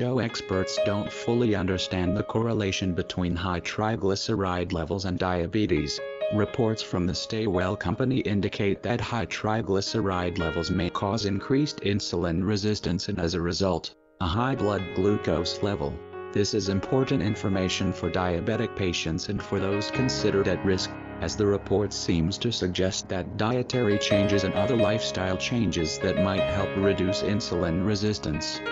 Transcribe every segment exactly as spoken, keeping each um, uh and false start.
No, experts don't fully understand the correlation between high triglyceride levels and diabetes. Reports from the StayWell Company indicate that high triglyceride levels may cause increased insulin resistance and, as a result, a high blood glucose level. This is important information for diabetic patients and for those considered at risk, as the report seems to suggest that dietary changes and other lifestyle changes that might help reduce insulin resistance.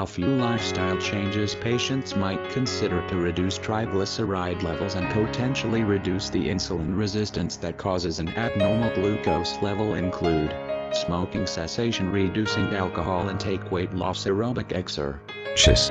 A few lifestyle changes patients might consider to reduce triglyceride levels and potentially reduce the insulin resistance that causes an abnormal glucose level include smoking cessation, reducing alcohol intake, weight loss, aerobic exercise.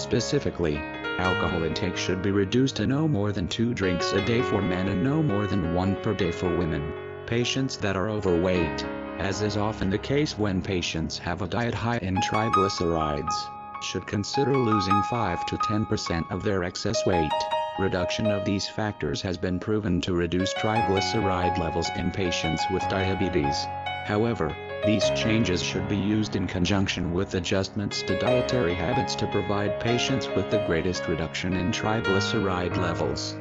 Specifically, alcohol intake should be reduced to no more than two drinks a day for men and no more than one per day for women. Patients that are overweight, as is often the case when patients have a diet high in triglycerides, should consider losing five to ten percent of their excess weight. Reduction of these factors has been proven to reduce triglyceride levels in patients with diabetes. However, these changes should be used in conjunction with adjustments to dietary habits to provide patients with the greatest reduction in triglyceride levels.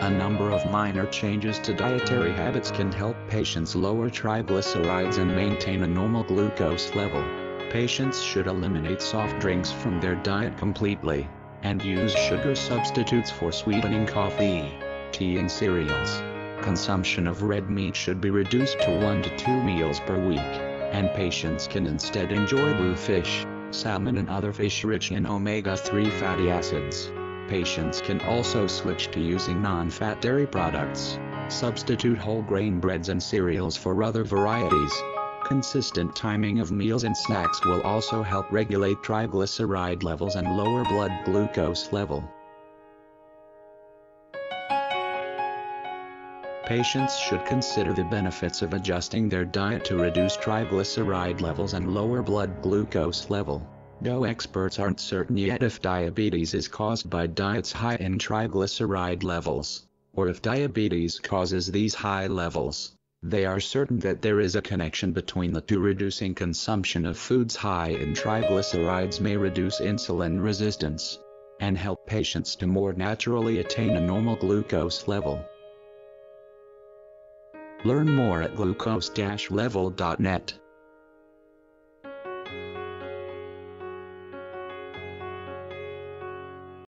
A number of minor changes to dietary habits can help patients lower triglycerides and maintain a normal glucose level. Patients should eliminate soft drinks from their diet completely, and use sugar substitutes for sweetening coffee, tea, and cereals. Consumption of red meat should be reduced to one to two meals per week, and patients can instead enjoy blue fish, salmon, and other fish rich in omega three fatty acids. Patients can also switch to using non-fat dairy products, substitute whole grain breads and cereals for other varieties. Consistent timing of meals and snacks will also help regulate triglyceride levels and lower blood glucose level. Patients should consider the benefits of adjusting their diet to reduce triglyceride levels and lower blood glucose level. No, experts aren't certain yet if diabetes is caused by diets high in triglyceride levels, or if diabetes causes these high levels. They are certain that there is a connection between the two. Reducing consumption of foods high in triglycerides may reduce insulin resistance and help patients to more naturally attain a normal glucose level. Learn more at glucose dash level dot net.